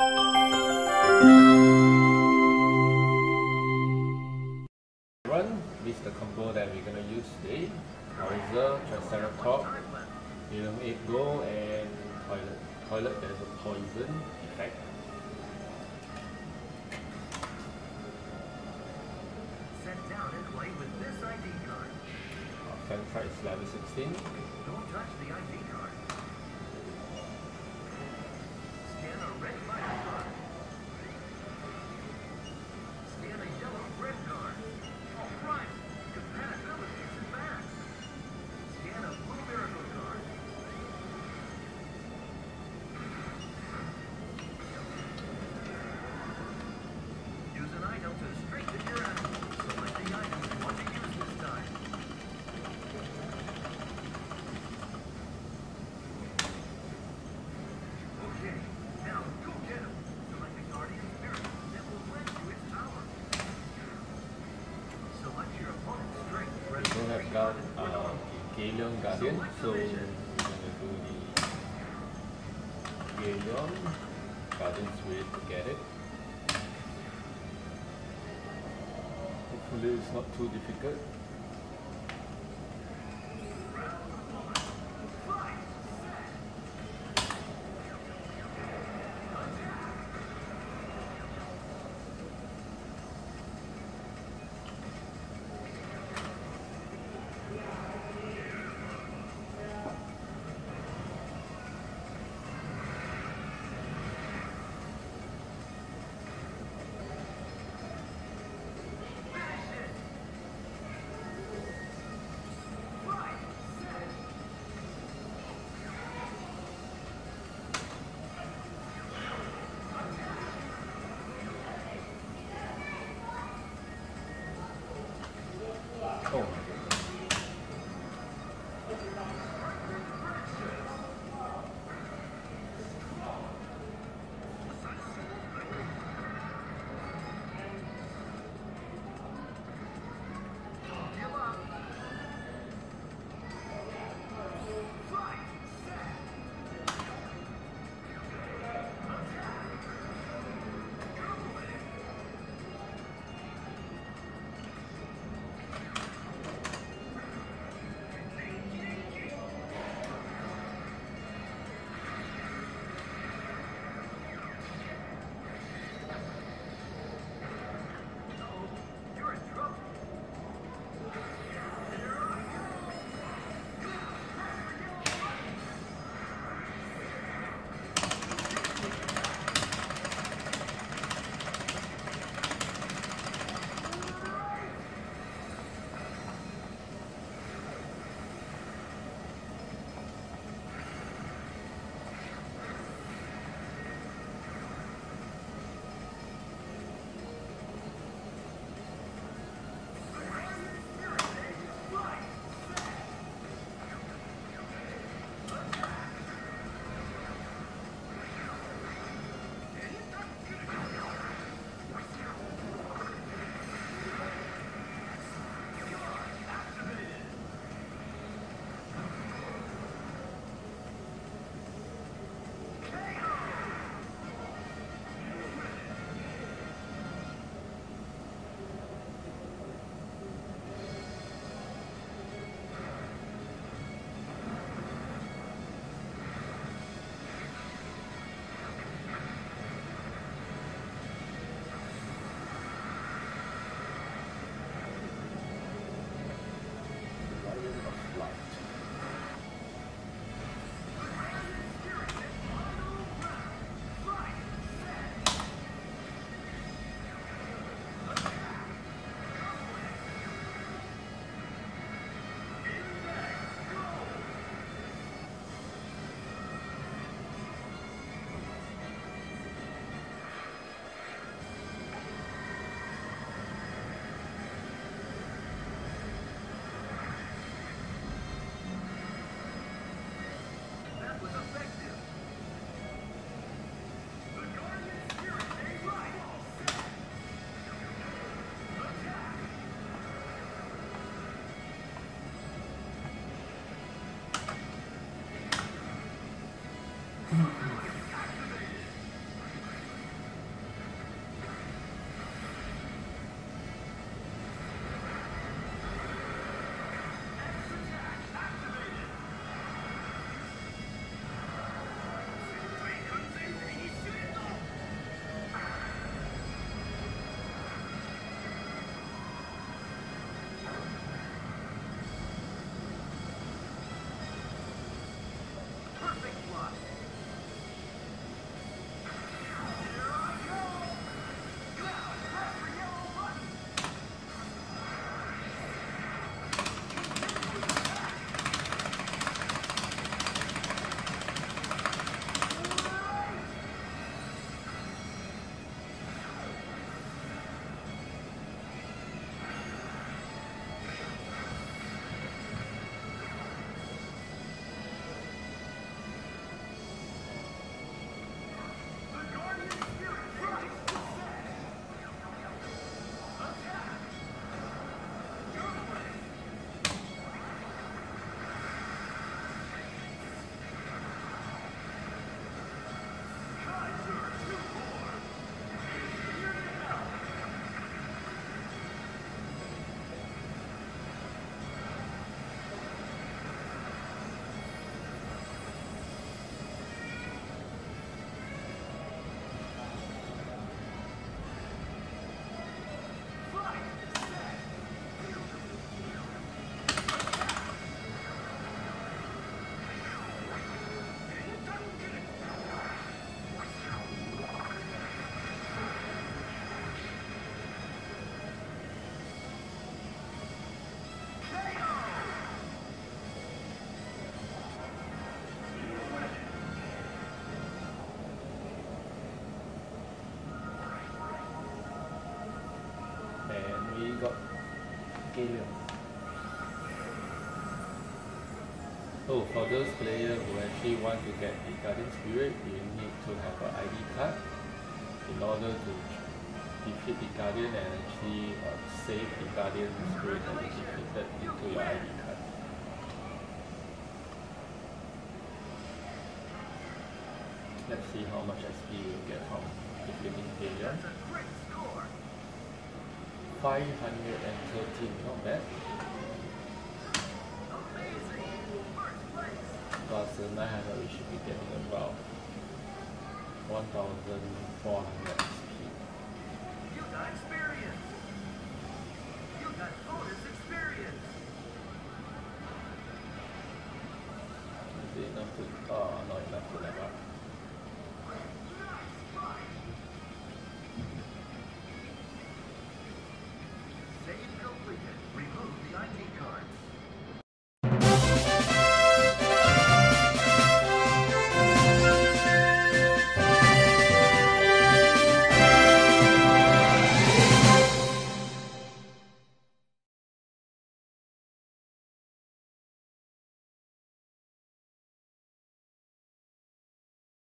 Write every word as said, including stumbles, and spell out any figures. Everyone, this is the combo that we're going to use today. Toiser, Triceratops, eight Go and Toilet. Toilet that is a poison effect. Set down and play with this I D card. Our fan card is level sixteen. Don't touch the I D card. Scan a red fire card. Scan a yellow red card. All right. Compatibility is advanced. Scan a blue miracle card. Use an item to strengthen your animal. Select the item you want to use this time. Okay, now go get him. Select the Guardian Spirit that will lend you its power. Select your opponent's strength. We don't have got uh, the Galleon Guardian, so we're going to do the Galleon Guardian Spirit to get it. Hopefully it's not too difficult. and we got Galleon. Oh, for those players who actually want to get the Guardian Spirit, you need to have an I D card in order to defeat the Guardian and actually uh, save the Guardian Spirit that is defeated into your I D card. Let's see how much X P you get from defeating Galleon. five hundred thirteen, not bad. Plus the nine hundred we should be getting about one thousand four hundred X P. You got experience! You got bonus experience! Is it enough to... oh, not enough to level up.